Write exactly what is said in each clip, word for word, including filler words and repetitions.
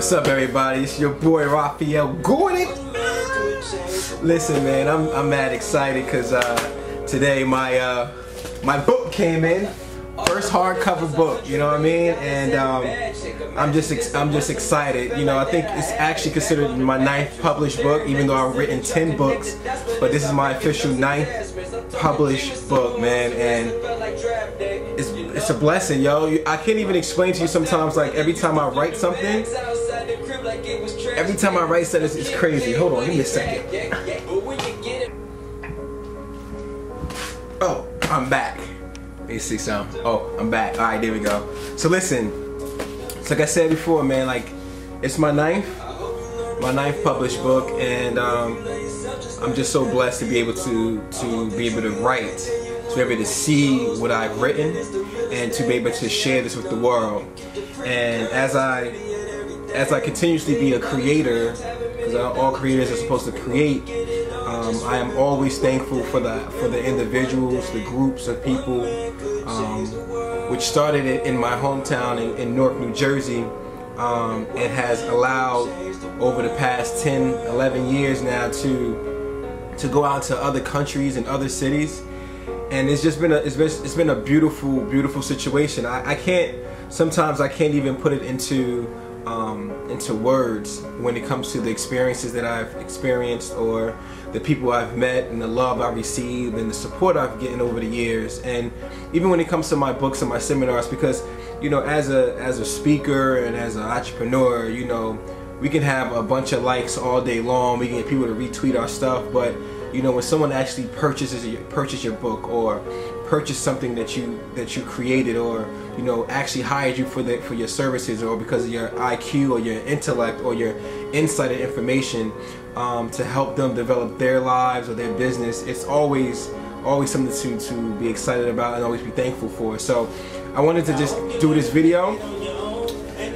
What's up, everybody? It's your boy Rahfeal Gordon. Listen, man, I'm I'm mad excited because uh, today my uh, my book came in, first hardcover book. You know what I mean? And um, I'm just ex I'm just excited. You know, I think it's actually considered my ninth published book, even though I've written ten books, but this is my official ninth published book, man. And It's, it's a blessing, yo. I can't even explain to you sometimes, like, every time I write something, every time I write something, it's, it's crazy. Hold on, give me a second. Oh, I'm back. Let me see some. Oh, I'm back. All right, there we go. So listen, it's like I said before, man, like, it's my ninth, my ninth published book, and um, I'm just so blessed to be able to, to be able to write. To be able to see what I've written and to be able to share this with the world. And as I as I continuously be a creator, because all creators are supposed to create, um, I am always thankful for the for the individuals, the groups of people, um, which started it in my hometown in, in Newark, New Jersey, um, and has allowed over the past ten, eleven years now to to go out to other countries and other cities. And it's just been a it's been, it's been a beautiful beautiful situation. I, I can't sometimes I can't even put it into um, into words when it comes to the experiences that I've experienced or the people I've met and the love I received and the support I've gotten over the years. And even when it comes to my books and my seminars, because you know, as a as a speaker and as an entrepreneur, you know, we can have a bunch of likes all day long. We can get people to retweet our stuff, but you know, when someone actually purchases your purchase your book or purchase something that you that you created, or you know, actually hired you for the for your services or because of your I Q or your intellect or your insight and information um, to help them develop their lives or their business, it's always always something to to be excited about and always be thankful for. So I wanted to just do this video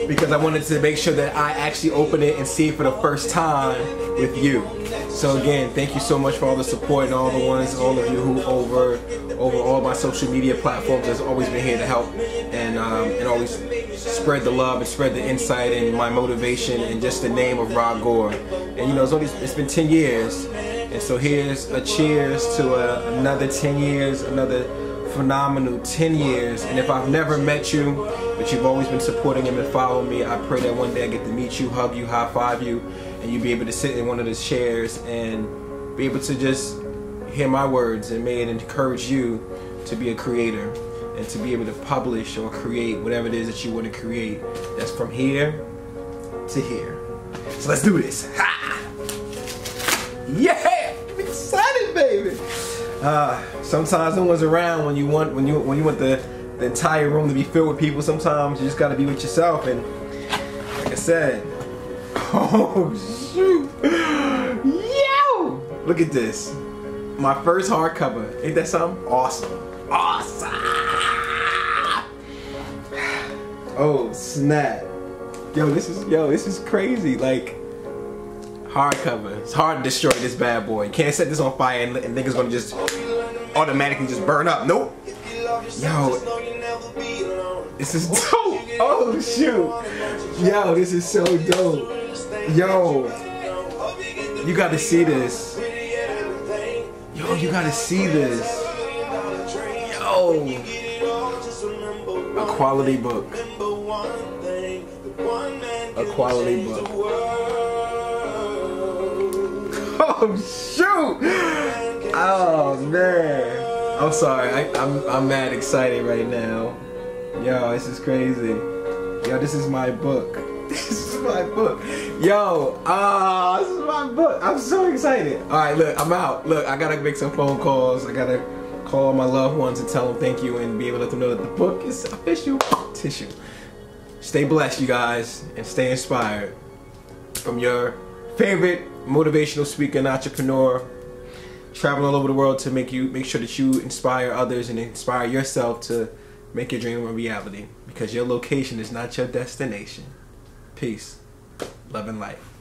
because I wanted to make sure that I actually open it and see it for the first time with you. So again, thank you so much for all the support and all the ones, all of you who over over all my social media platforms has always been here to help and um, and always spread the love and spread the insight and my motivation and just the name of Rahfeal Gordon. And you know, it's only it's been ten years, and so here's a cheers to uh, another ten years, another phenomenal ten years. And if I've never met you, but you've always been supporting him and following me, I pray that one day I get to meet you, hug you, high five you, and you be able to sit in one of the chairs and be able to just hear my words, and may it encourage you to be a creator and to be able to publish or create whatever it is that you want to create. That's from here to here. So let's do this. Ha! Yeah! I'm excited, baby. Uh, sometimes no one's around when you want when you when you want the the entire room to be filled with people. Sometimes you just got to be with yourself. And like I said, oh shoot, yo! Look at this, my first hardcover. Ain't that something? Awesome, awesome. Oh snap, yo! This is yo, this is crazy. Like. Hardcover. It's hard to destroy this bad boy. You can't set this on fire and, and think it's gonna just automatically just burn up. Nope. Yo, this is dope. Oh shoot. Yo, this is so dope. Yo, you gotta see this. Yo, you gotta see this. Yo, a quality book. A quality book. Oh shoot! Oh man! I'm sorry. I, I'm I'm mad excited right now. Yo, this is crazy. Yo, this is my book. This is my book. Yo, ah, uh, this is my book. I'm so excited. All right, look, I'm out. Look, I gotta make some phone calls. I gotta call my loved ones and tell them thank you and be able to let them know that the book is official. Tissue. Stay blessed, you guys, and stay inspired from your favorite motivational speaker and entrepreneur, traveling all over the world to make you make sure that you inspire others and inspire yourself to make your dream a reality, because your location is not your destination. Peace, love, and life.